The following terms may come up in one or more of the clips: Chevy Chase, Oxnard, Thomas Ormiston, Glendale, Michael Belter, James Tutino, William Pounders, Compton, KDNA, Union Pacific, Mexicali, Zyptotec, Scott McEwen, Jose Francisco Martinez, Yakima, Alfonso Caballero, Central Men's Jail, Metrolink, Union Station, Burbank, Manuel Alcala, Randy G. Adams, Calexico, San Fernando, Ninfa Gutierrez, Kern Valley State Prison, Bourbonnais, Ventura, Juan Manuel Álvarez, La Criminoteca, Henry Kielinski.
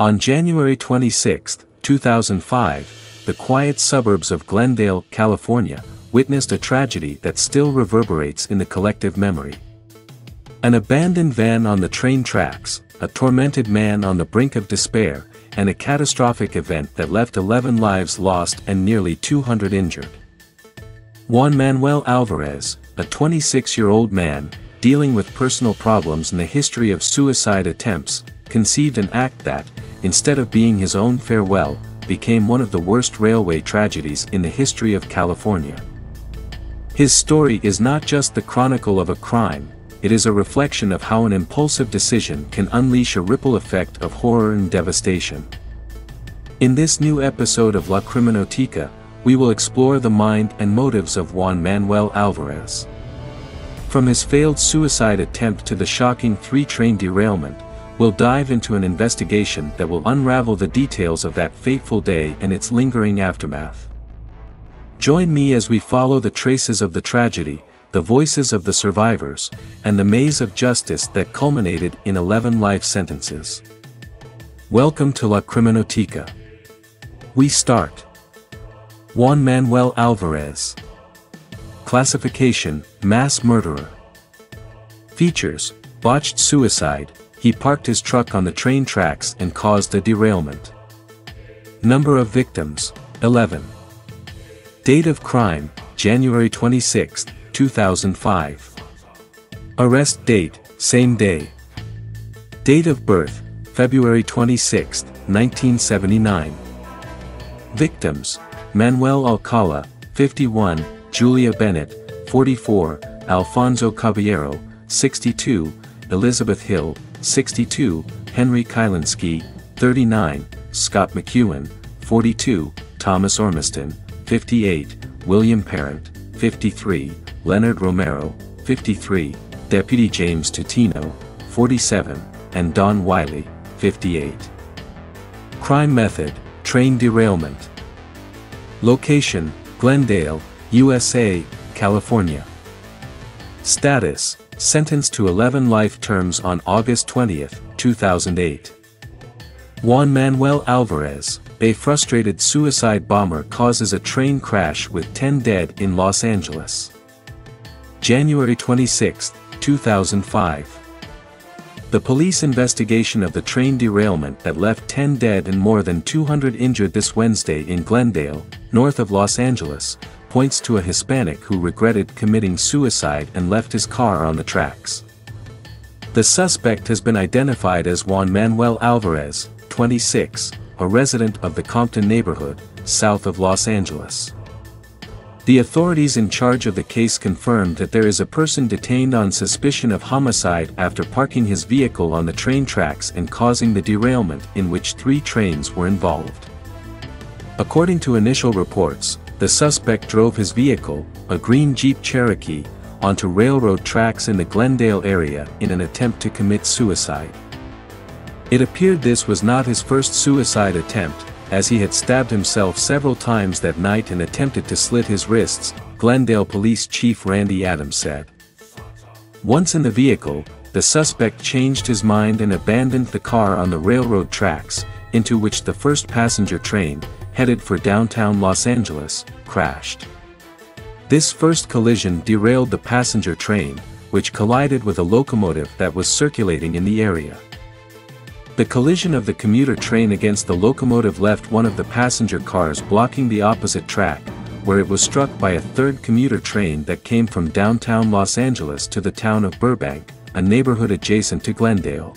On January 26, 2005, the quiet suburbs of Glendale, California, witnessed a tragedy that still reverberates in the collective memory. An abandoned van on the train tracks, a tormented man on the brink of despair, and a catastrophic event that left 11 lives lost and nearly 200 injured. Juan Manuel Álvarez, a 26-year-old man, dealing with personal problems and the history of suicide attempts, conceived an act that, instead of being his own farewell, became one of the worst railway tragedies in the history of California. His story is not just the chronicle of a crime, it is a reflection of how an impulsive decision can unleash a ripple effect of horror and devastation. In this new episode of La Criminoteca, we will explore the mind and motives of Juan Manuel Álvarez. From his failed suicide attempt to the shocking three-train derailment, we'll dive into an investigation that will unravel the details of that fateful day and its lingering aftermath. Join me as we follow the traces of the tragedy, the voices of the survivors, and the maze of justice that culminated in 11 life sentences. Welcome to La Criminoteca. We start. Juan Manuel Álvarez. Classification: mass murderer. Features: botched suicide. He parked his truck on the train tracks and caused a derailment. Number of victims: 11. Date of crime: January 26, 2005. Arrest date: same day. Date of birth: February 26, 1979. Victims: Manuel Alcala, 51, Julia Bennett, 44, Alfonso Caballero, 62, Elizabeth Hill, 62, Henry Kielinski, 39, Scott McEwen, 42, Thomas Ormiston, 58, William Parent, 53, Leonard Romero, 53, Deputy James Tutino, 47, and Don Wiley, 58. Crime method: train derailment. Location: Glendale, USA, California. Status: sentenced to 11 life terms on August 20, 2008. Juan Manuel Álvarez, a frustrated suicide bomber, causes a train crash with 10 dead in Los Angeles. January 26, 2005. The police investigation of the train derailment that left 10 dead and more than 200 injured this Wednesday in Glendale, north of Los Angeles, points to a Hispanic who regretted committing suicide and left his car on the tracks. The suspect has been identified as Juan Manuel Álvarez, 26, a resident of the Compton neighborhood, south of Los Angeles. The authorities in charge of the case confirmed that there is a person detained on suspicion of homicide after parking his vehicle on the train tracks and causing the derailment in which 3 trains were involved. According to initial reports, the suspect drove his vehicle, a green Jeep Cherokee, onto railroad tracks in the Glendale area in an attempt to commit suicide. It appeared this was not his first suicide attempt, as he had stabbed himself several times that night and attempted to slit his wrists, Glendale Police Chief Randy Adams said. Once in the vehicle, the suspect changed his mind and abandoned the car on the railroad tracks, into which the first passenger train, headed for downtown Los Angeles, crashed. This first collision derailed the passenger train, which collided with a locomotive that was circulating in the area. The collision of the commuter train against the locomotive left one of the passenger cars blocking the opposite track, where it was struck by a third commuter train that came from downtown Los Angeles to the town of Burbank, a neighborhood adjacent to Glendale.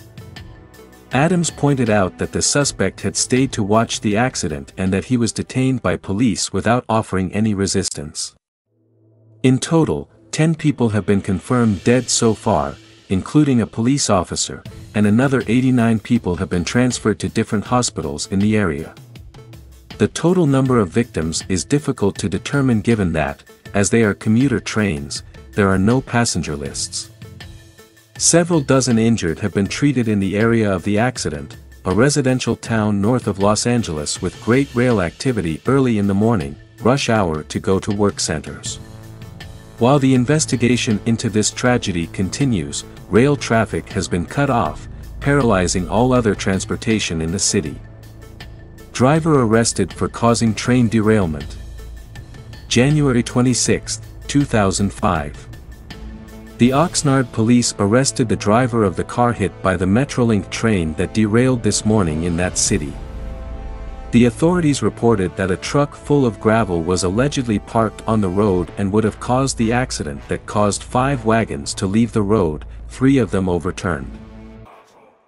Adams pointed out that the suspect had stayed to watch the accident and that he was detained by police without offering any resistance. In total, 10 people have been confirmed dead so far, including a police officer, and another 89 people have been transferred to different hospitals in the area. The total number of victims is difficult to determine given that, as they are commuter trains, there are no passenger lists. Several dozen injured have been treated in the area of the accident, a residential town north of Los Angeles with great rail activity early in the morning, rush hour to go to work centers. While the investigation into this tragedy continues, rail traffic has been cut off, paralyzing all other transportation in the city. Driver arrested for causing train derailment. January 26, 2005. The Oxnard police arrested the driver of the car hit by the Metrolink train that derailed this morning in that city. The authorities reported that a truck full of gravel was allegedly parked on the road and would have caused the accident that caused 5 wagons to leave the road, 3 of them overturned.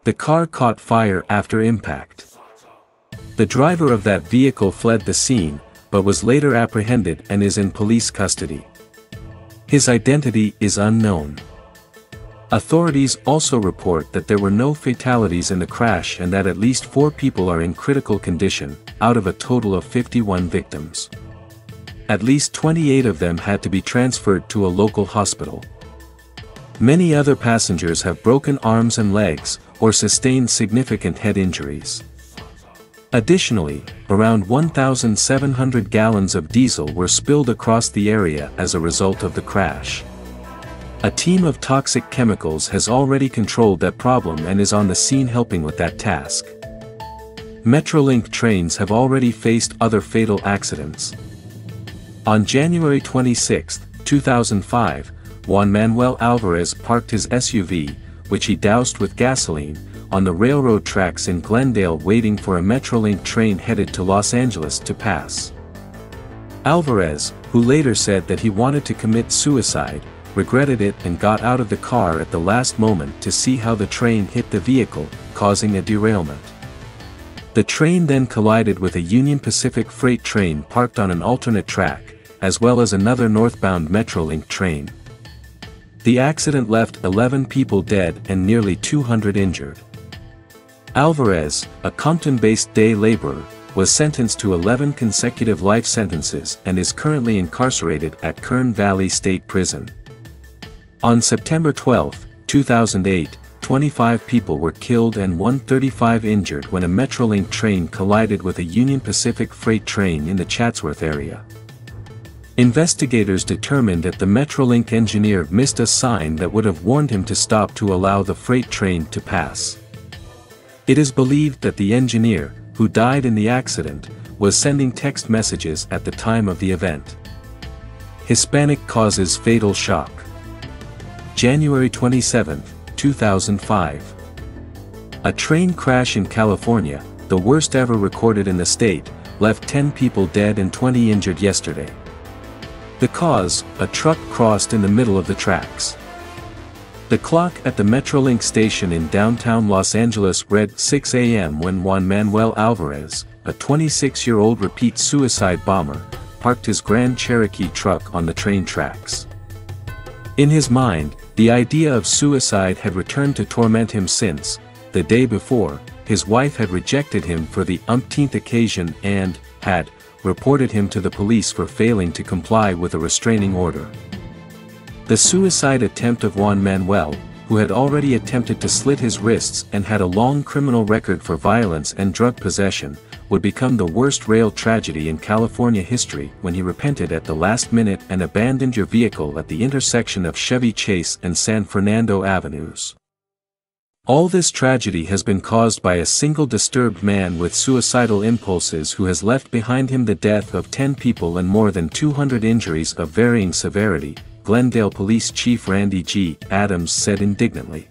The car caught fire after impact. The driver of that vehicle fled the scene, but was later apprehended and is in police custody. His identity is unknown. Authorities also report that there were no fatalities in the crash and that at least 4 people are in critical condition, out of a total of 51 victims. At least 28 of them had to be transferred to a local hospital. Many other passengers have broken arms and legs, or sustained significant head injuries. Additionally, around 1,700 gallons of diesel were spilled across the area as a result of the crash. A team of toxic chemicals has already controlled that problem and is on the scene helping with that task. Metrolink trains have already faced other fatal accidents. On January 26, 2005, Juan Manuel Álvarez parked his SUV, which he doused with gasoline, on the railroad tracks in Glendale waiting for a Metrolink train headed to Los Angeles to pass. Álvarez, who later said that he wanted to commit suicide, regretted it and got out of the car at the last moment to see how the train hit the vehicle, causing a derailment. The train then collided with a Union Pacific freight train parked on an alternate track, as well as another northbound Metrolink train. The accident left 11 people dead and nearly 200 injured. Álvarez, a Compton-based day laborer, was sentenced to 11 consecutive life sentences and is currently incarcerated at Kern Valley State Prison. On September 12, 2008, 25 people were killed and 135 injured when a Metrolink train collided with a Union Pacific freight train in the Chatsworth area. Investigators determined that the Metrolink engineer missed a sign that would have warned him to stop to allow the freight train to pass. It is believed that the engineer, who died in the accident, was sending text messages at the time of the event. Hispanic causes fatal shock. January 27, 2005. A train crash in California, the worst ever recorded in the state, left 10 people dead and 20 injured yesterday. The cause, a truck crossed in the middle of the tracks. The clock at the Metrolink station in downtown Los Angeles read 6 a.m. when Juan Manuel Álvarez, a 26-year-old repeat suicide bomber, parked his Grand Cherokee truck on the train tracks. In his mind, the idea of suicide had returned to torment him since, the day before, his wife had rejected him for the umpteenth occasion and had reported him to the police for failing to comply with a restraining order. The suicide attempt of Juan Manuel, who had already attempted to slit his wrists and had a long criminal record for violence and drug possession, would become the worst rail tragedy in California history when he repented at the last minute and abandoned your vehicle at the intersection of Chevy Chase and San Fernando Avenues. All this tragedy has been caused by a single disturbed man with suicidal impulses who has left behind him the death of 10 people and more than 200 injuries of varying severity, Glendale Police Chief Randy G. Adams said indignantly.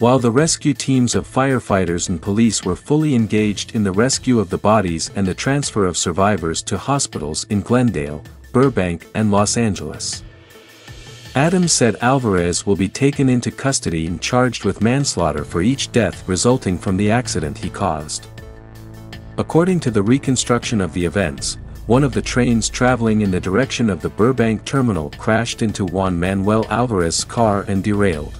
While the rescue teams of firefighters and police were fully engaged in the rescue of the bodies and the transfer of survivors to hospitals in Glendale, Burbank, and Los Angeles, Adams said Álvarez will be taken into custody and charged with manslaughter for each death resulting from the accident he caused. According to the reconstruction of the events, one of the trains traveling in the direction of the Burbank terminal crashed into Juan Manuel Álvarez's car and derailed.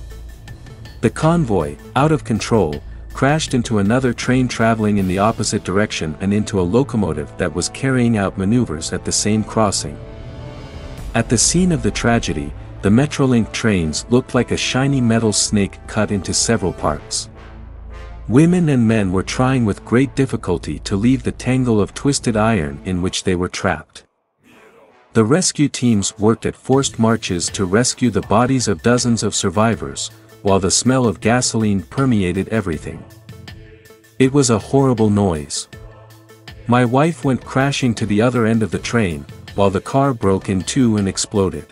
The convoy, out of control, crashed into another train traveling in the opposite direction and into a locomotive that was carrying out maneuvers at the same crossing. At the scene of the tragedy, the Metrolink trains looked like a shiny metal snake cut into several parts. Women and men were trying with great difficulty to leave the tangle of twisted iron in which they were trapped. The rescue teams worked at forced marches to rescue the bodies of dozens of survivors, while the smell of gasoline permeated everything. It was a horrible noise. My wife went crashing to the other end of the train, while the car broke in two and exploded.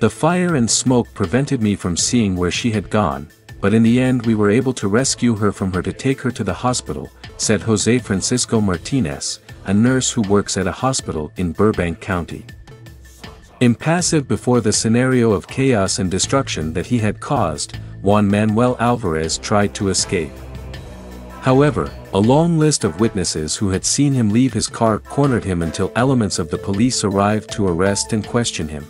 The fire and smoke prevented me from seeing where she had gone, but in the end we were able to rescue her from her to take her to the hospital, said Jose Francisco Martinez, a nurse who works at a hospital in Burbank County. Impassive before the scenario of chaos and destruction that he had caused, Juan Manuel Álvarez tried to escape. However, a long list of witnesses who had seen him leave his car cornered him until elements of the police arrived to arrest and question him.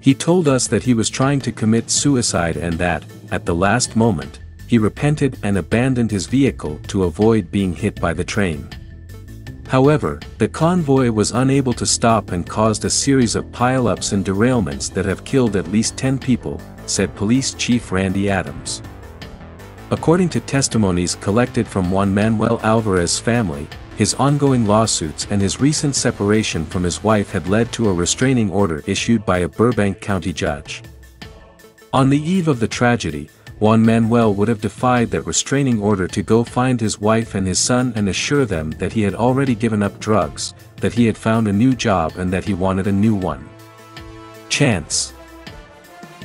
He told us that he was trying to commit suicide and that, at the last moment, he repented and abandoned his vehicle to avoid being hit by the train. However, the convoy was unable to stop and caused a series of pile-ups and derailments that have killed at least 10 people, said Police Chief Randy Adams. According to testimonies collected from Juan Manuel Álvarez's family, his ongoing lawsuits and his recent separation from his wife had led to a restraining order issued by a Burbank County judge. On the eve of the tragedy, Juan Manuel would have defied that restraining order to go find his wife and his son and assure them that he had already given up drugs, that he had found a new job and that he wanted a new one. Chance.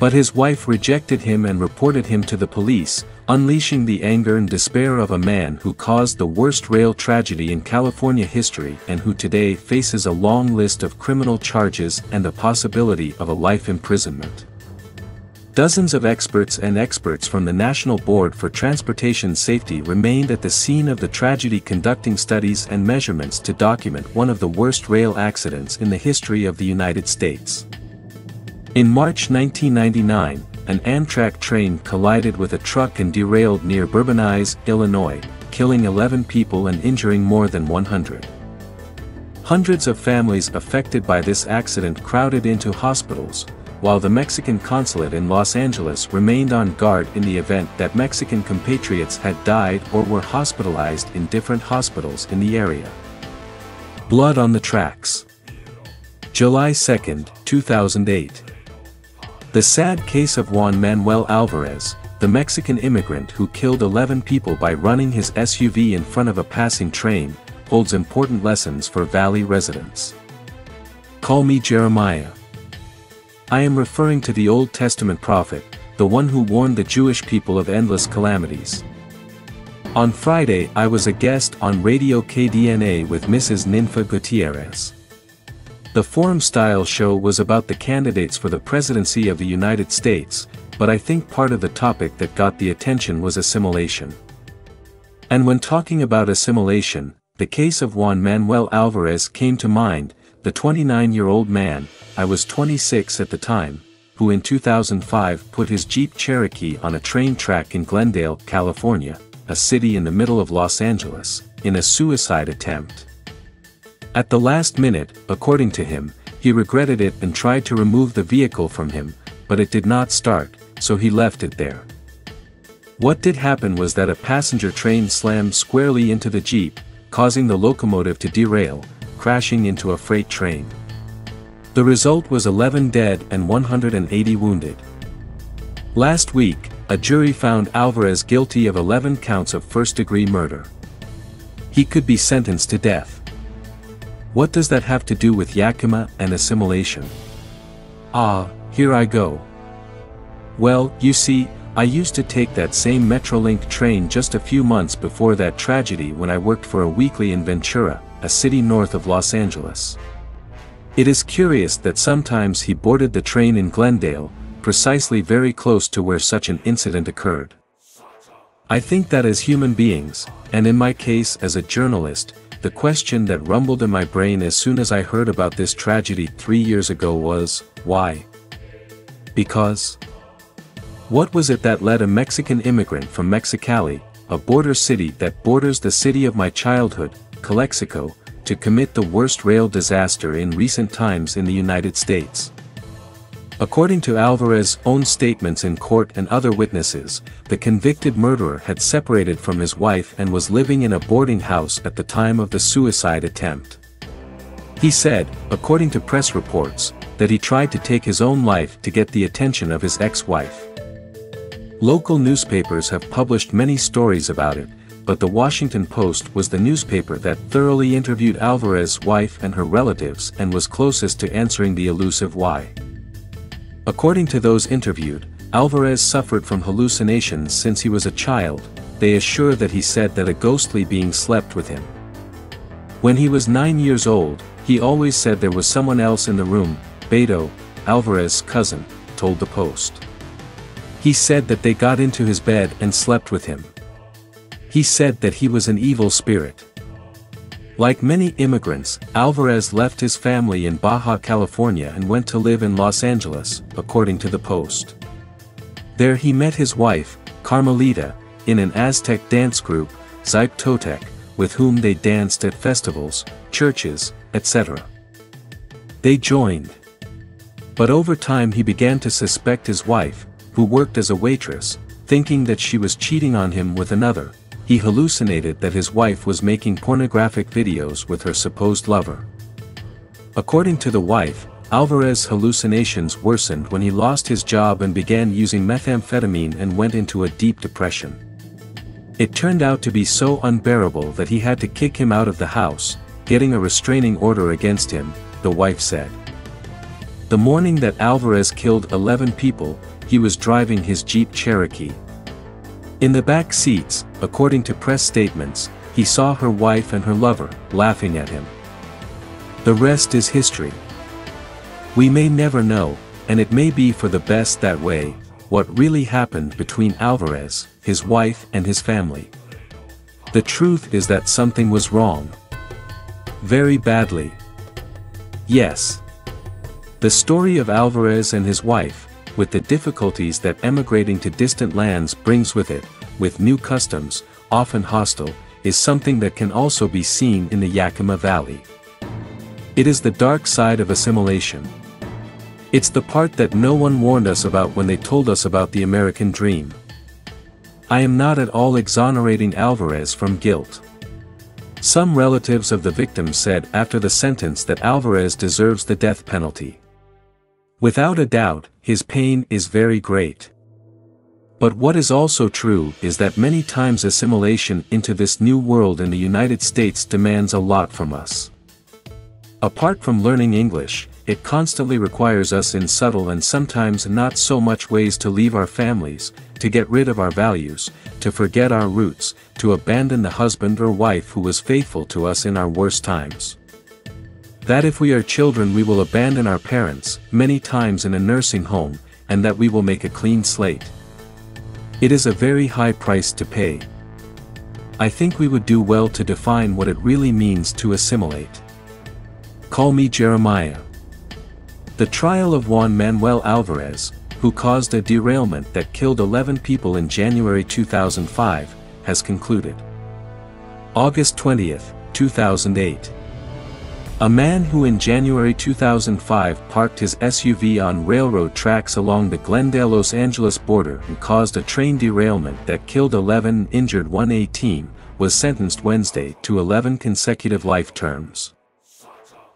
But his wife rejected him and reported him to the police, unleashing the anger and despair of a man who caused the worst rail tragedy in California history and who today faces a long list of criminal charges and the possibility of a life imprisonment. Dozens of experts from the National Board for Transportation Safety remained at the scene of the tragedy, conducting studies and measurements to document one of the worst rail accidents in the history of the United States. In March 1999, an Amtrak train collided with a truck and derailed near Bourbonnais, Illinois, killing 11 people and injuring more than 100. Hundreds of families affected by this accident crowded into hospitals, while the Mexican consulate in Los Angeles remained on guard in the event that Mexican compatriots had died or were hospitalized in different hospitals in the area. Blood on the tracks. July 2, 2008. The sad case of Juan Manuel Álvarez, the Mexican immigrant who killed 11 people by running his SUV in front of a passing train, holds important lessons for Valley residents. Call me Jeremiah. I am referring to the Old Testament prophet, the one who warned the Jewish people of endless calamities. On Friday I was a guest on Radio KDNA with Mrs. Ninfa Gutierrez. The forum-style show was about the candidates for the presidency of the United States, but I think part of the topic that got the attention was assimilation. And when talking about assimilation, the case of Juan Manuel Álvarez came to mind, the 29-year-old man, I was 26 at the time, who in 2005 put his Jeep Cherokee on a train track in Glendale, California, a city in the middle of Los Angeles, in a suicide attempt. At the last minute, according to him, he regretted it and tried to remove the vehicle from him, but it did not start, so he left it there. What did happen was that a passenger train slammed squarely into the Jeep, causing the locomotive to derail, crashing into a freight train. The result was 11 dead and 180 wounded. Last week, a jury found Álvarez guilty of 11 counts of first-degree murder. He could be sentenced to death. What does that have to do with Yakima and assimilation? Ah, here I go. Well, you see, I used to take that same Metrolink train just a few months before that tragedy when I worked for a weekly in Ventura, a city north of Los Angeles. It is curious that sometimes he boarded the train in Glendale, precisely very close to where such an incident occurred. I think that as human beings, and in my case as a journalist, the question that rumbled in my brain as soon as I heard about this tragedy 3 years ago was, why? Because? What was it that led a Mexican immigrant from Mexicali, a border city that borders the city of my childhood, Calexico, to commit the worst rail disaster in recent times in the United States? According to Álvarez's own statements in court and other witnesses, the convicted murderer had separated from his wife and was living in a boarding house at the time of the suicide attempt. He said, according to press reports, that he tried to take his own life to get the attention of his ex-wife. Local newspapers have published many stories about it, but the Washington Post was the newspaper that thoroughly interviewed Alvarez's wife and her relatives and was closest to answering the elusive why. According to those interviewed, Alvarez suffered from hallucinations since he was a child. They assure that he said that a ghostly being slept with him. When he was 9 years old, he always said there was someone else in the room, Beto, Alvarez's cousin, told the Post. He said that they got into his bed and slept with him. He said that he was an evil spirit. Like many immigrants, Alvarez left his family in Baja California and went to live in Los Angeles, according to the Post. There he met his wife, Carmelita, in an Aztec dance group, Zyptotec, with whom they danced at festivals, churches, etc. They joined. But over time he began to suspect his wife, who worked as a waitress, thinking that she was cheating on him with another. He hallucinated that his wife was making pornographic videos with her supposed lover. According to the wife, Alvarez's hallucinations worsened when he lost his job and began using methamphetamine and went into a deep depression. It turned out to be so unbearable that he had to kick him out of the house, getting a restraining order against him, the wife said. The morning that Alvarez killed 11 people, he was driving his Jeep Cherokee. In the back seats, according to press statements, he saw her wife and her lover, laughing at him. The rest is history. We may never know, and it may be for the best that way, what really happened between Alvarez, his wife and his family. The truth is that something was wrong. Very badly. Yes. The story of Alvarez and his wife, with the difficulties that emigrating to distant lands brings with it, with new customs, often hostile, is something that can also be seen in the Yakima Valley. It is the dark side of assimilation. It's the part that no one warned us about when they told us about the American dream. I am not at all exonerating Alvarez from guilt. Some relatives of the victim said after the sentence that Alvarez deserves the death penalty. Without a doubt, his pain is very great. But what is also true is that many times assimilation into this new world in the United States demands a lot from us. Apart from learning English, it constantly requires us in subtle and sometimes not so much ways to leave our families, to get rid of our values, to forget our roots, to abandon the husband or wife who was faithful to us in our worst times. That if we are children we will abandon our parents, many times in a nursing home, and that we will make a clean slate. It is a very high price to pay. I think we would do well to define what it really means to assimilate. Call me Jeremiah. The trial of Juan Manuel Alvarez, who caused a derailment that killed 11 people in January 2005, has concluded. August 20, 2008. A man who in January 2005 parked his SUV on railroad tracks along the Glendale-Los Angeles border and caused a train derailment that killed 11 and injured 118, was sentenced Wednesday to 11 consecutive life terms.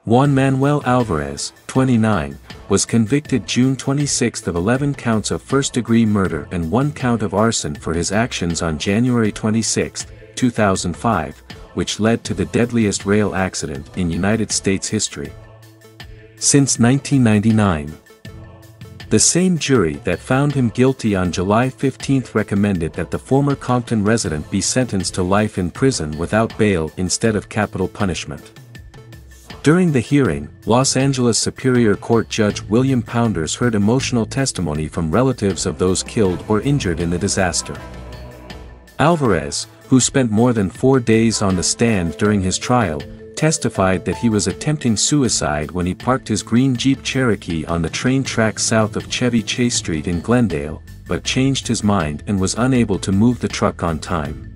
Juan Manuel Alvarez, 29, was convicted June 26 of 11 counts of first-degree murder and 1 count of arson for his actions on January 26, 2005, which led to the deadliest rail accident in United States history. Since 1999, the same jury that found him guilty on July 15 recommended that the former Compton resident be sentenced to life in prison without bail instead of capital punishment. During the hearing, Los Angeles Superior Court Judge William Pounders heard emotional testimony from relatives of those killed or injured in the disaster. Alvarez, who spent more than 4 days on the stand during his trial, testified that he was attempting suicide when he parked his green Jeep Cherokee on the train track south of Chevy Chase Street in Glendale, but changed his mind and was unable to move the truck on time.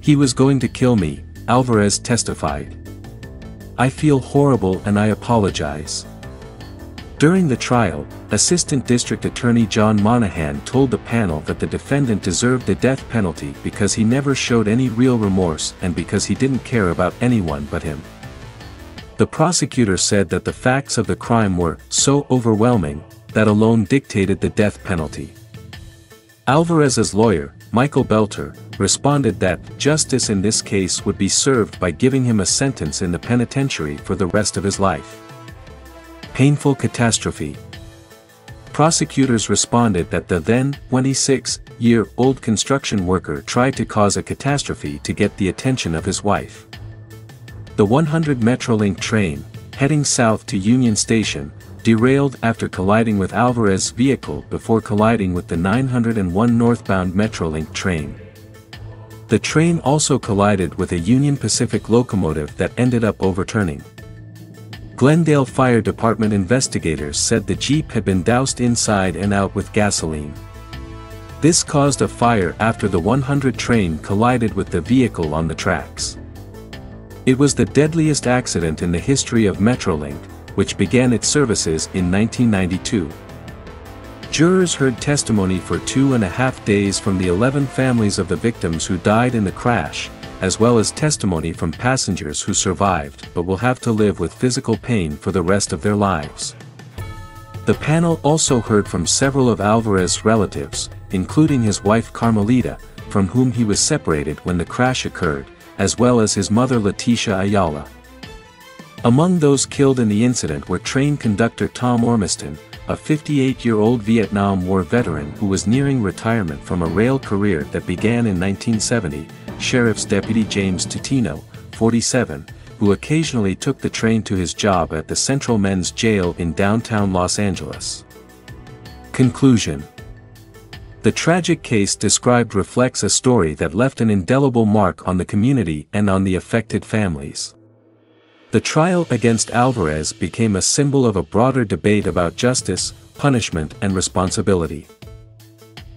"He was going to kill me," Alvarez testified. "I feel horrible and I apologize." During the trial, Assistant District Attorney John Monahan told the panel that the defendant deserved the death penalty because he never showed any real remorse and because he didn't care about anyone but him. The prosecutor said that the facts of the crime were so overwhelming that alone dictated the death penalty. Alvarez's lawyer, Michael Belter, responded that justice in this case would be served by giving him a sentence in the penitentiary for the rest of his life. Painful catastrophe. Prosecutors responded that the then 26-year-old construction worker tried to cause a catastrophe to get the attention of his wife. The 100 Metrolink train, heading south to Union Station, derailed after colliding with Alvarez's vehicle before colliding with the 901 northbound Metrolink train. The train also collided with a Union Pacific locomotive that ended up overturning. Glendale Fire Department investigators said the Jeep had been doused inside and out with gasoline. This caused a fire after the 100 train collided with the vehicle on the tracks. It was the deadliest accident in the history of Metrolink, which began its services in 1992. Jurors heard testimony for 2.5 days from the 11 families of the victims who died in the crash, as well as testimony from passengers who survived but will have to live with physical pain for the rest of their lives. The panel also heard from several of Alvarez's relatives, including his wife Carmelita, from whom he was separated when the crash occurred, as well as his mother Leticia Ayala. Among those killed in the incident were train conductor Tom Ormiston, a 58-year-old Vietnam War veteran who was nearing retirement from a rail career that began in 1970, Sheriff's Deputy James Tutino, 47, who occasionally took the train to his job at the Central Men's Jail in downtown Los Angeles. Conclusion. The tragic case described reflects a story that left an indelible mark on the community and on the affected families. The trial against Alvarez became a symbol of a broader debate about justice, punishment and responsibility.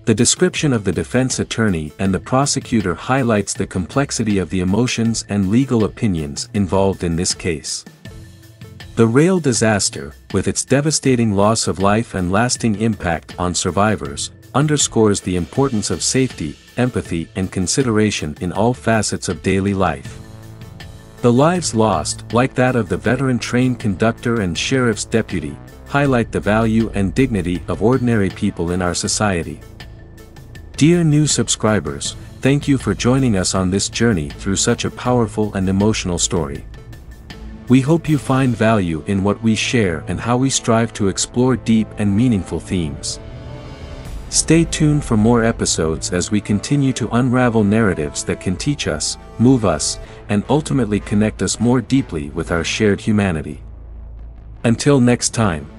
The description of the defense attorney and the prosecutor highlights the complexity of the emotions and legal opinions involved in this case. The rail disaster, with its devastating loss of life and lasting impact on survivors, underscores the importance of safety, empathy and consideration in all facets of daily life. The lives lost, like that of the veteran train conductor and sheriff's deputy, highlight the value and dignity of ordinary people in our society. Dear new subscribers, thank you for joining us on this journey through such a powerful and emotional story. We hope you find value in what we share and how we strive to explore deep and meaningful themes. Stay tuned for more episodes as we continue to unravel narratives that can teach us, move us, and ultimately connect us more deeply with our shared humanity. Until next time.